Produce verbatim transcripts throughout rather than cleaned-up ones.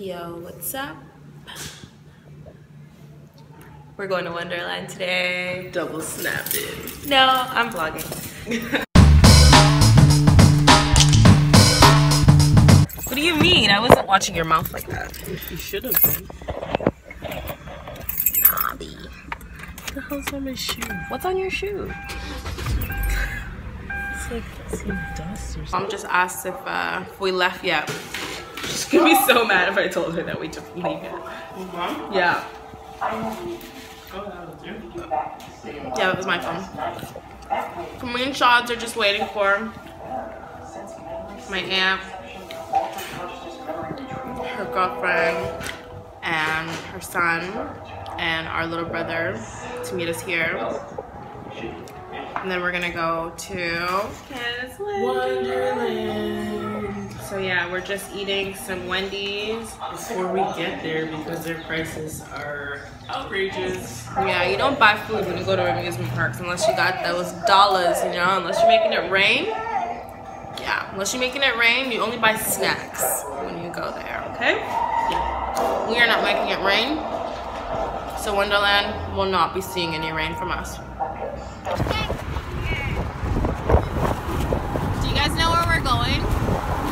Yo, what's up? We're going to Wonderland today. Double snapped it. No, I'm vlogging. What do you mean? I wasn't watching your mouth like that. You should have been. Nobby. What the hell's on my shoe? What's on your shoe? It's like some dust or something. Mom just asked if, uh, if we left yet. She's gonna be so mad if I told her that we just leave it. Mm-hmm. Yeah. Yeah, that was my phone. Me and Shads are just waiting for my aunt, her girlfriend, and her son, and our little brother to meet us here. And then we're gonna go to Canada's Wonderland. So yeah, we're just eating some Wendy's. Before we get there, because their prices are outrageous. Yeah, you don't buy food when you go to amusement parks unless you got those dollars, you know, unless you're making it rain. Yeah, unless you're making it rain, you only buy snacks when you go there, okay? Yeah. We are not making it rain, so Wonderland will not be seeing any rain from us. Do you guys know where we're going?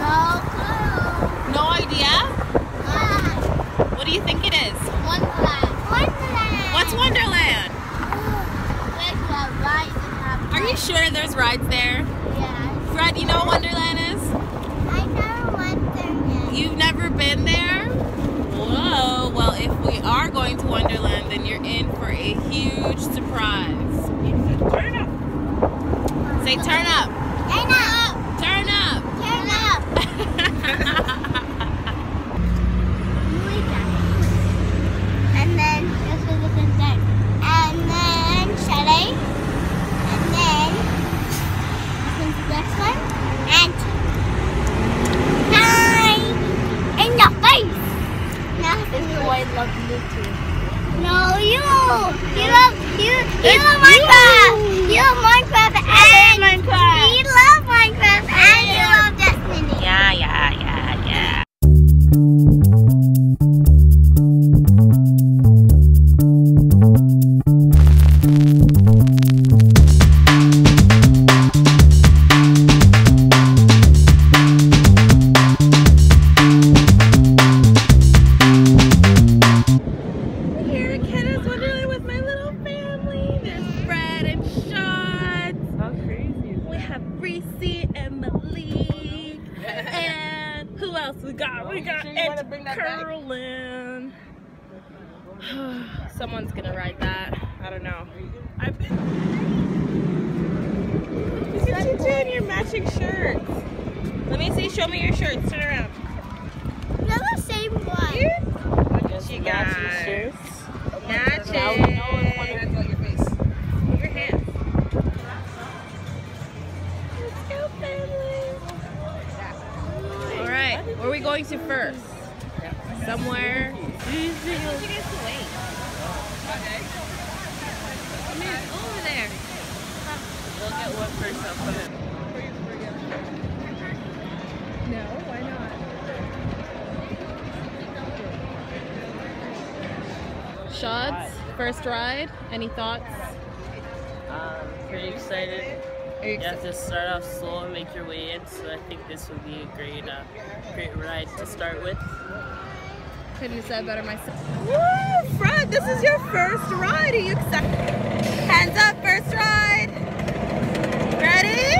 No clue. No idea? Yeah. What do you think it is? Wonderland. Wonderland. What's Wonderland? There's a ride that happens. Are you sure there's rides there? Yeah. Fred, you know what Wonderland is? I never went there yet. You've never been there? Whoa. Well, if we are going to Wonderland, then you're in for a huge surprise. Turn up. Say turn up. Turn up. Turn up. Turn up. And then this is the thing. And then chalet. And then this is the next one. And nine in your face. Now this is why I love you too. No, you. You love you. You it's love Minecraft. You love Minecraft and I love Minecraft. You love Minecraft and you love Destiny. Yeah, yeah, yeah, yeah. Someone's gonna ride that. I don't know. I've been. Look at you two in your matching shirts. Let me see. Show me your shirts. Turn around. They're the same one. Here? Look at you guys. Matching shirts. Matching. No one hand's on your face. Your hands. Let's go, family. All right. Where are we going to first? Somewhere. Easy. I want you guys to wait. Okay. I mean, it's over there. We'll get one for yourself. No, why not? Shots, first ride. Any thoughts? Um, pretty excited. You, you have to start off slow and make your way in, so I think this will be a great, uh, great ride to start with. Couldn't have said better myself. Woo! Fred, this is your first ride. Are you excited? Hands up, first ride. Ready?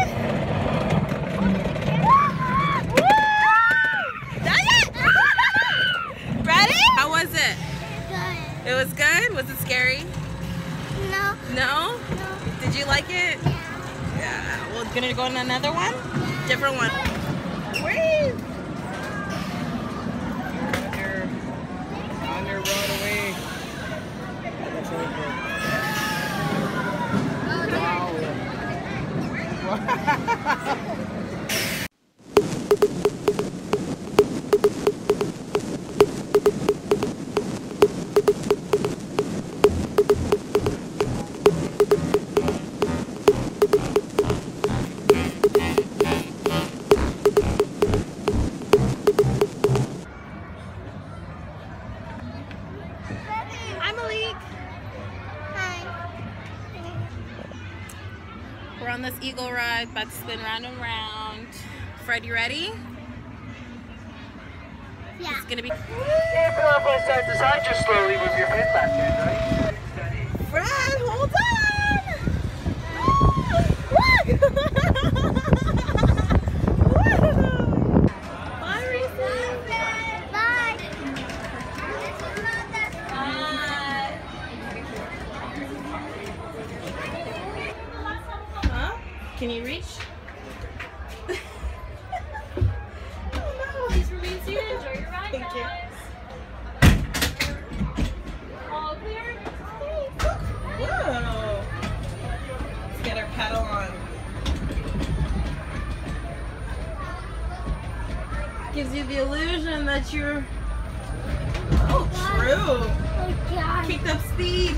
Woo! Done it! Ready? How was it? Good. It was good? Was it scary? No. No? No. Did you like it? Yeah. Yeah. Well, gonna go on another one? Yeah. Different one. Wait! this eagle ride, about to spin round and round. Freddy, ready? Yeah. It's gonna be. Yeah, but I'm going side to side, just slowly move your head back in, right? Fred, hold on! Look! Bye, Risa. Bye. This is not that fun. Uh, huh? Can you reach? Thank you. All clear? Whoa. Let's get our paddle on. Gives you the illusion that you're... Oh, true. Oh, God. Kicked up speed.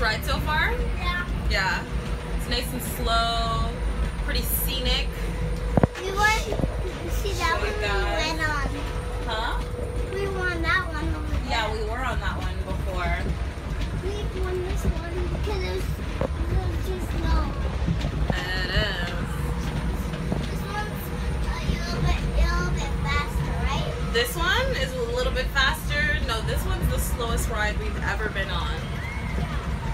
Ride so far? Yeah. Yeah. It's nice and slow, pretty scenic. We went, you see that one we went on. Huh? We were on that one over there. Yeah, we were on that one before. We won this one because it was, it was too slow. It is. This one's a little bit, a little bit faster, right? This one is a little bit faster. No, this one's the slowest ride we've ever been on.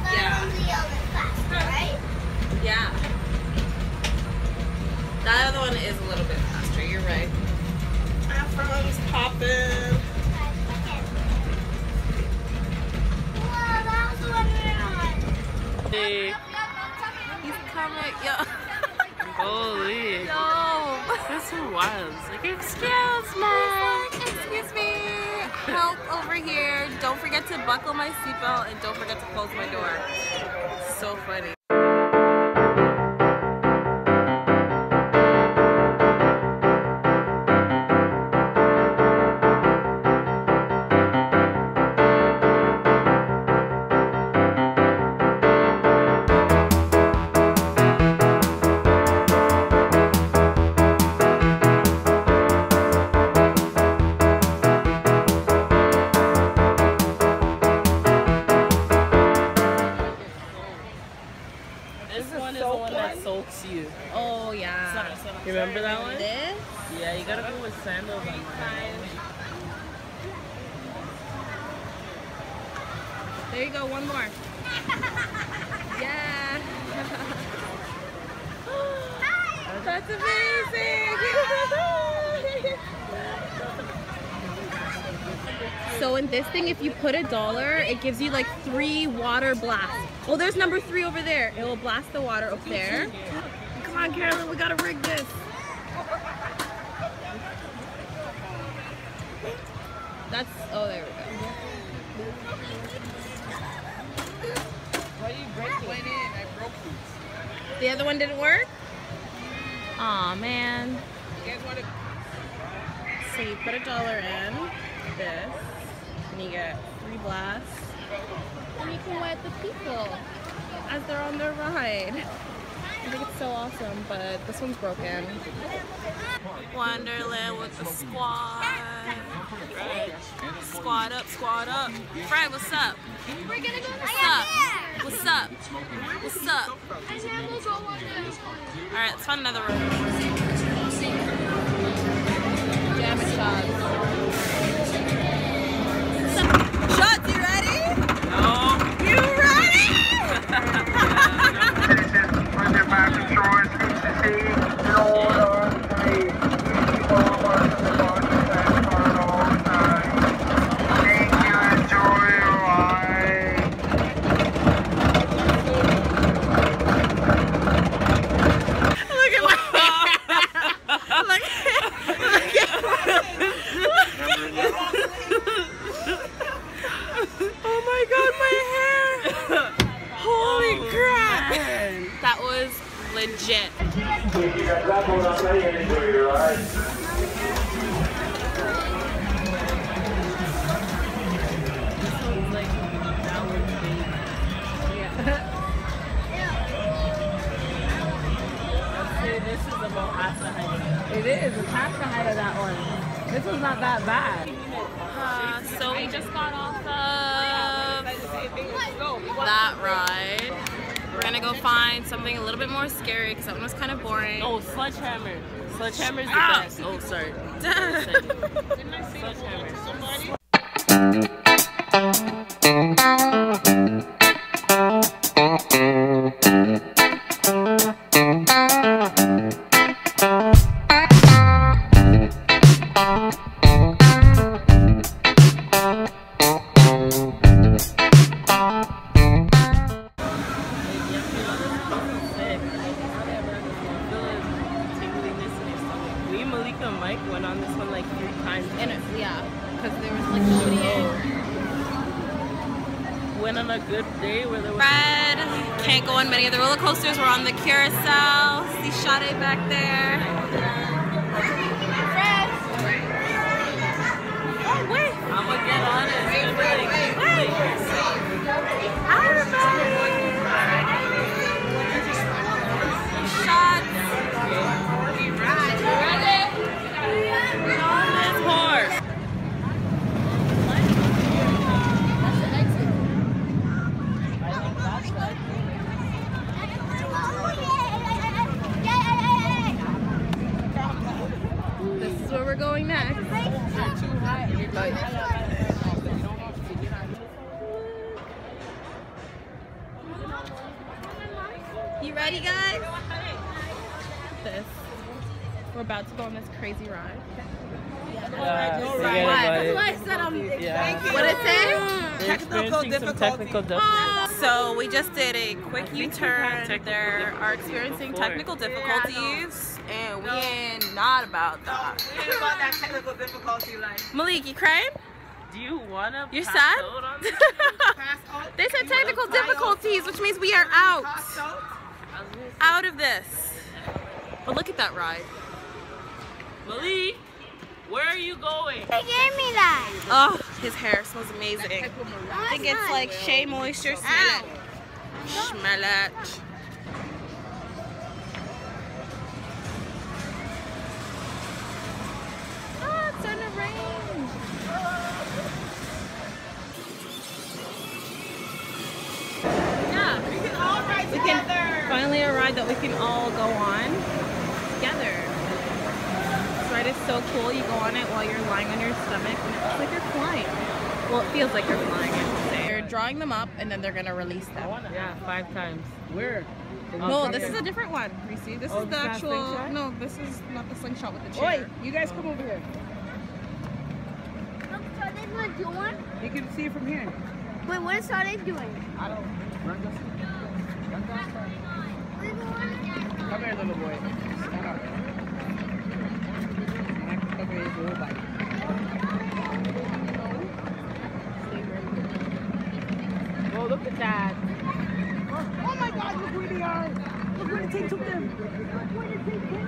Yeah. Faster, right? Yeah. That other one is a little bit faster, you're right. Afro's popping. Whoa, that was the one we're on. Hey. He's coming, yo. Holy. No. That's so wild. It's like, excuse me. Like, excuse me. Help over here. Don't forget to buckle my seatbelt and don't forget to close my door. It's so funny. Remember that one? This? Yeah, you gotta go with sandals on mine. There you go, one more. Yeah! That's amazing! So in this thing, if you put a dollar, it gives you like three water blasts. Well, there's number three over there. It will blast the water up there. Come on, Carolyn, we gotta rig this. That's, oh, there we go. Why do you break it? Went in, I broke it. The other one didn't work? Aw, man. You guys want to... So you put a dollar in, this, and you get three blasts. And you can wet the people as they're on their ride. I think it's so awesome, but this one's broken. Wonderland with the squad. Squad up, squad up. Fred, what's up? We're gonna go to what's up? What's up? What's up? Alright, let's find another room. Jam and shots. Shots, you ready? No. You ready? Legit. This one's like about pasta hiding. It is, it's pasta hiding, that one. This was not that bad. Uh, so we just got off of that ride. We're gonna go find something a little bit more scary because that one was kind of boring. Oh, sledgehammer. Sledgehammer's the ah. best. Oh, sorry. Sledgehammer. You ready, guys? This. We're about to go on this crazy ride. Yeah, yeah, no ride. What? That's why I said I'm yeah. What did it say? Technical difficulty. Technical difficulty. So we just did a quick U-turn. They are experiencing technical difficulties, and we ain't not about that. We ain't about that technical difficulty life. Malik, you crying? Do you want to You're sad? On this? They said technical difficulties, which means we are out. Out of this. But look at that ride. Malik, where are you going? He gave me that. Oh, his hair smells amazing. I think it's like Shea Moisture. Smell it. Smell it. Oh, it's starting to rain. Yeah, we can all ride together. Finally a ride that we can all go on together. This ride is so cool. You go on it while you're lying on your stomach and it's like you're flying. Well, it feels like you're flying, I should say. They're drawing them up and then they're gonna release them. Yeah, five times. Where? No, this is a different one. You see, this oh, is the actual, no, this is not the slingshot with the chair. Oi, you guys come over here. Look, Sade's not doing? You can see it from here. Wait, what is Sade doing? I don't, run this. Run this. Come here, little boy. Stand up. Come here, little boy. Oh, look at that. Oh my God, look where they are. Look where the tape took them. Look where the tape took them.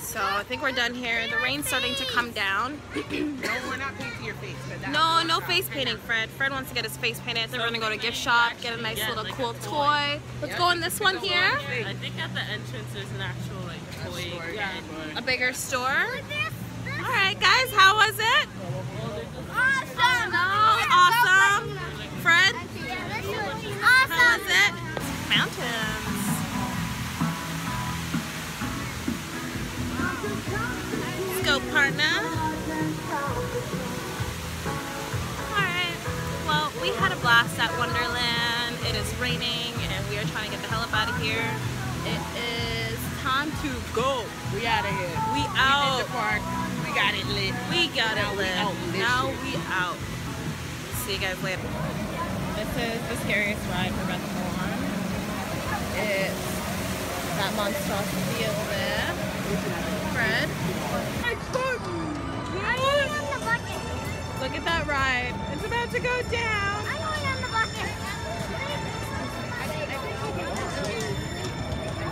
So I think we're done here. The rain's starting to come down. No, we're not painting your face. But that no, no face painting, Fred. Fred wants to get his face painted. So we're gonna go to a gift shop, get a nice get, little like cool toy. toy. Let's yeah, go on this one here. One I think at the entrance there's an actual like toy. A, store, yeah. Yeah. a bigger store. This, this All right, guys, how was it? Awesome. Awesome. Fred, awesome. How was it? Mountains. Let's go, partner. Alright, well, we had a blast at Wonderland. It is raining and we are trying to get the hell up out of here. It is time to go. We out of here. We out. We did the park. We got it lit. We got it lit. Now we out. See you guys later. This is the scariest ride we're about to go on. It's that monstrosity over there. Fred. Look at that ride. It's about to go down. I'm going on the bucket.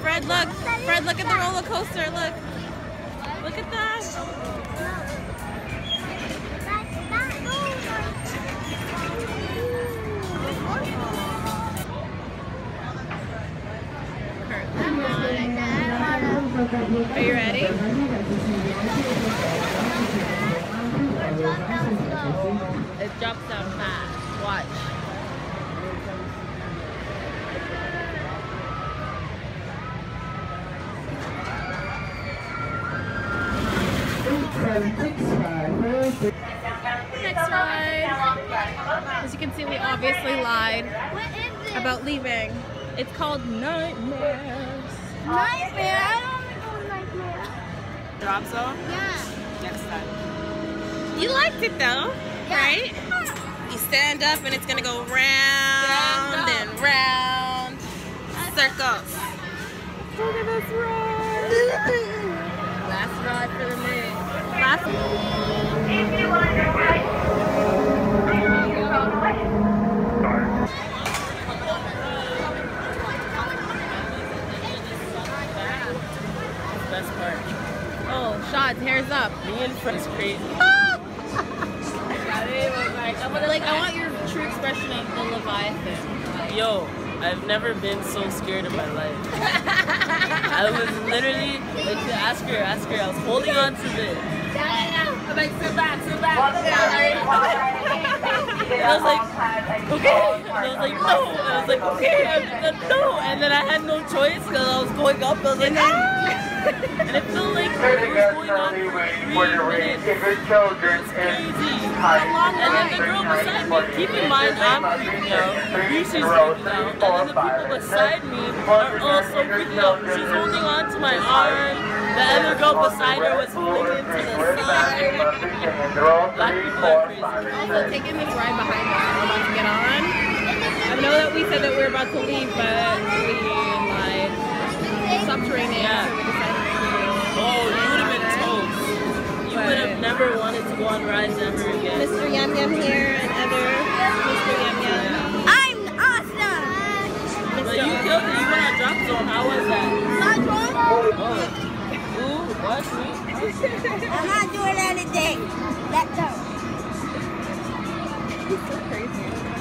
Fred, look. Fred, look at the roller coaster. Look. Look at that. Are you ready? It drops down fast. Watch. Next ride. As you can see, we obviously lied about leaving. It's called Nightmares. Nightmare? I don't want to go Nightmare. Drop zone? Yeah. Next time. You liked it though, yeah. Right? You stand up and it's gonna go round and round. Circles. Look at this ride. Last ride for the minute. Last best part. Oh, Shad's hair's up. Me and Freddy's crazy. Like, I want your true expression of the Leviathan. Yo, I've never been so scared in my life. I was literally, like, ask her, ask her, I was holding on to this. I'm like, sit back, sit back. And I was like, okay. And I was like, no. And I was like, okay. I was like, no. And then I had no choice because I was going up. I was like, ah. And it felt like it was going on for three minutes. It was crazy. And then the girl beside me, keep in mind, I'm freaking out. She's freaking out. And then the people beside me are also freaking out. She's holding on to my arm. The other girl beside her was holding into the side. Black people are crazy. Also, taking this ride behind us, I'm about to get on. I know that we said that we were about to leave, but we lied. Subterranean. Yeah. Oh, you would have been toast. You would have never wanted to go on rides ever again. Mister Yum Yum here and other Mister Yum Yum. I'm awesome! But Mister you killed it. You went on drop zone. How was that? Not drop zone? Oh. Ooh, what? I'm not doing anything. Let's go. He's so crazy.